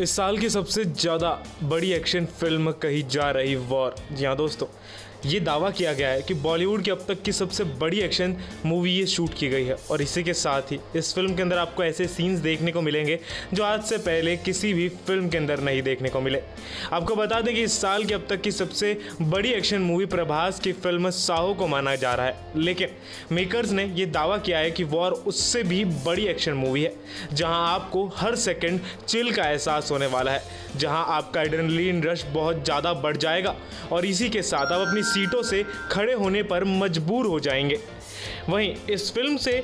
इस साल की सबसे ज़्यादा बड़ी एक्शन फिल्म कही जा रही वॉर। जी हाँ दोस्तों, ये दावा किया गया है कि बॉलीवुड की अब तक की सबसे बड़ी एक्शन मूवी ये शूट की गई है। और इसी के साथ ही इस फिल्म के अंदर आपको ऐसे सीन्स देखने को मिलेंगे जो आज से पहले किसी भी फिल्म के अंदर नहीं देखने को मिले। आपको बता दें कि इस साल की अब तक की सबसे बड़ी एक्शन मूवी प्रभास की फिल्म साहो को माना जा रहा है, लेकिन मेकर्स ने यह दावा किया है कि वॉर उससे भी बड़ी एक्शन मूवी है, जहाँ आपको हर सेकेंड चिल का एहसास होने वाला है, जहाँ आपका एड्रेनलिन रश बहुत ज़्यादा बढ़ जाएगा और इसी के साथ आप अपनी सीटों से खड़े होने पर मजबूर हो जाएंगे। वहीं इस फिल्म से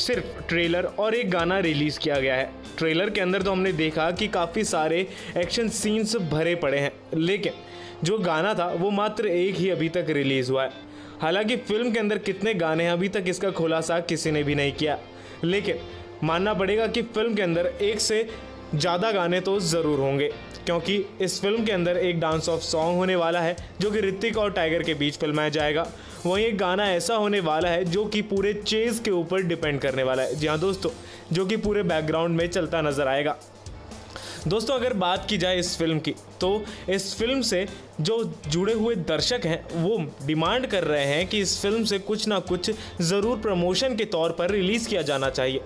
सिर्फ ट्रेलर और एक गाना रिलीज़ किया गया है। ट्रेलर के अंदर तो हमने देखा कि काफ़ी सारे एक्शन सीन्स भरे पड़े हैं, लेकिन जो गाना था वो मात्र एक ही अभी तक रिलीज़ हुआ है। हालांकि फिल्म के अंदर कितने गाने हैं अभी तक इसका खुलासा किसी ने भी नहीं किया, लेकिन मानना पड़ेगा कि फिल्म के अंदर एक से ज़्यादा गाने तो ज़रूर होंगे, क्योंकि इस फिल्म के अंदर एक डांस ऑफ सॉन्ग होने वाला है जो कि ऋतिक और टाइगर के बीच फिल्माया जाएगा। वहीं एक गाना ऐसा होने वाला है जो कि पूरे चेज़ के ऊपर डिपेंड करने वाला है। जी हाँ दोस्तों, जो कि पूरे बैकग्राउंड में चलता नज़र आएगा। दोस्तों, अगर बात की जाए इस फिल्म की, तो इस फिल्म से जो जुड़े हुए दर्शक हैं वो डिमांड कर रहे हैं कि इस फिल्म से कुछ ना कुछ ज़रूर प्रमोशन के तौर पर रिलीज़ किया जाना चाहिए।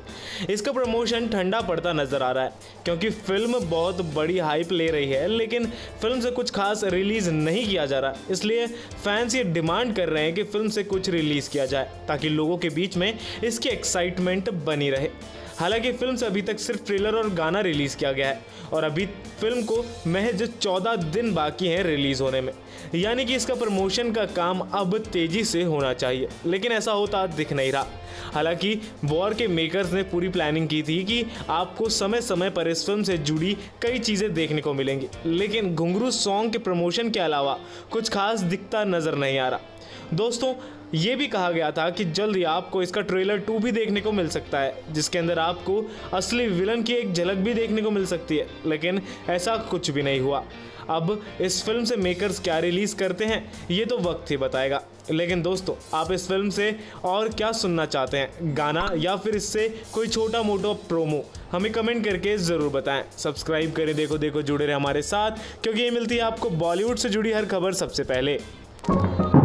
इसका प्रमोशन ठंडा पड़ता नज़र आ रहा है, क्योंकि फ़िल्म बहुत बड़ी हाइप ले रही है, लेकिन फ़िल्म से कुछ खास रिलीज़ नहीं किया जा रहा। इसलिए फैंस ये डिमांड कर रहे हैं कि फ़िल्म से कुछ रिलीज़ किया जाए, ताकि लोगों के बीच में इसकी एक्साइटमेंट बनी रहे। हालांकि फ़िल्म से अभी तक सिर्फ ट्रेलर और गाना रिलीज़ किया गया है, और अभी फिल्म को महज 14 दिन बाकी हैं रिलीज़ होने में, यानी कि इसका प्रमोशन का काम अब तेज़ी से होना चाहिए, लेकिन ऐसा होता दिख नहीं रहा। हालांकि वॉर के मेकर्स ने पूरी प्लानिंग की थी कि आपको समय समय पर इस फिल्म से जुड़ी कई चीज़ें देखने को मिलेंगी, लेकिन घुंघरू सॉन्ग के प्रमोशन के अलावा कुछ खास दिखता नज़र नहीं आ रहा। दोस्तों, ये भी कहा गया था कि जल्द ही आपको इसका ट्रेलर 2 भी देखने को मिल सकता है, जिसके अंदर आपको असली विलन की एक झलक भी देखने को मिल सकती है, लेकिन ऐसा कुछ भी नहीं हुआ। अब इस फिल्म से मेकर्स क्या रिलीज़ करते हैं ये तो वक्त ही बताएगा। लेकिन दोस्तों, आप इस फिल्म से और क्या सुनना चाहते हैं, गाना या फिर इससे कोई छोटा मोटा प्रोमो, हमें कमेंट करके ज़रूर बताएं। सब्सक्राइब करें देखो देखो, जुड़े रहे हमारे साथ, क्योंकि ये मिलती है आपको बॉलीवुड से जुड़ी हर खबर सबसे पहले।